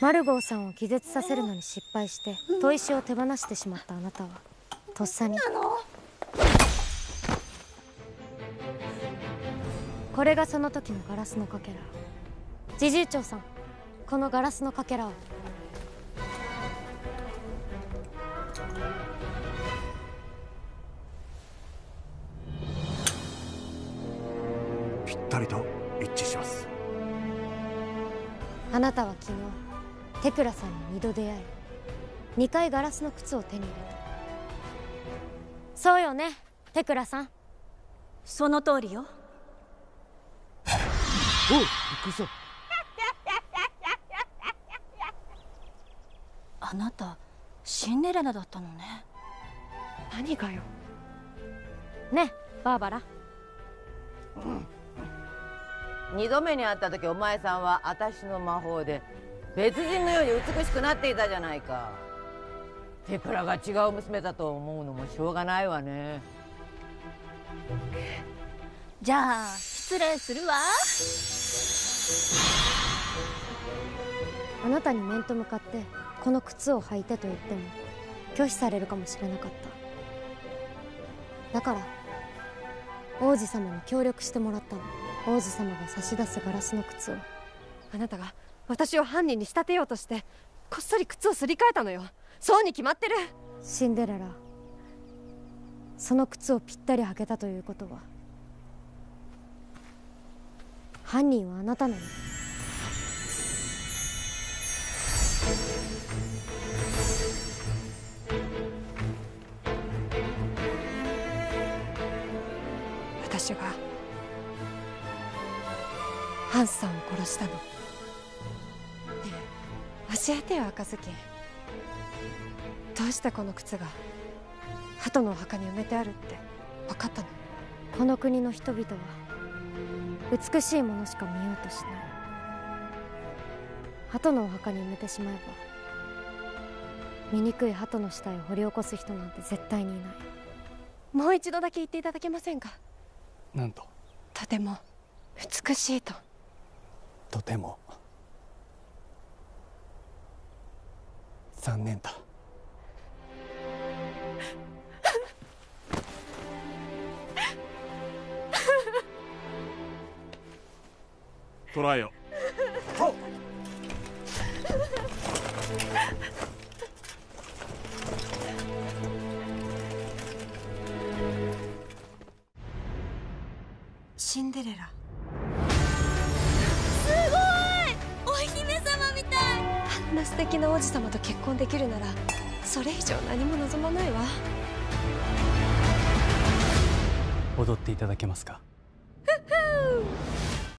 マルゴーさんを気絶させるのに失敗して砥石を手放してしまったあなたはとっさにこれがその時のガラスのかけら。侍従長さん、このガラスのかけらを。ぴったりと一致します。あなたは昨日テクラさんに2度出会い、2回ガラスの靴を手に入れた。そうよね、テクラさん。その通りよ。おう、行くぞ。あなたシンデレラだったのね。何がよ。ね、バーバラ。2度目に会った時、お前さんは私の魔法で別人のように美しくなっていたじゃないか。テクラが違う娘だと思うのもしょうがないわね。じゃあ失礼するわ。あなたに面と向かってこの靴を履いてと言っても拒否されるかもしれなかった。だから王子様に協力してもらったの。王子様が差し出すガラスの靴を。あなたが私を犯人に仕立てようとしてこっそり靴をすり替えたのよ。そうに決まってる。シンデレラ、その靴をぴったり履けたということは犯人はあなたなの。私がハンさんを殺したの。ねえ、教えてよ赤ずきん。どうしてこの靴が鳩のお墓に埋めてあるって分かったの。この国の人々は美しいものしか見ようとしない。鳩のお墓に埋めてしまえば醜い鳩の死体を掘り起こす人なんて絶対にいない。もう一度だけ言っていただけませんか。なんと。とても美しいと。とても残念だ。捕らえよ。シンデレラ、すごい。お姫様みたい。あんな素敵な王子様と結婚できるならそれ以上何も望まないわ。踊っていただけますか。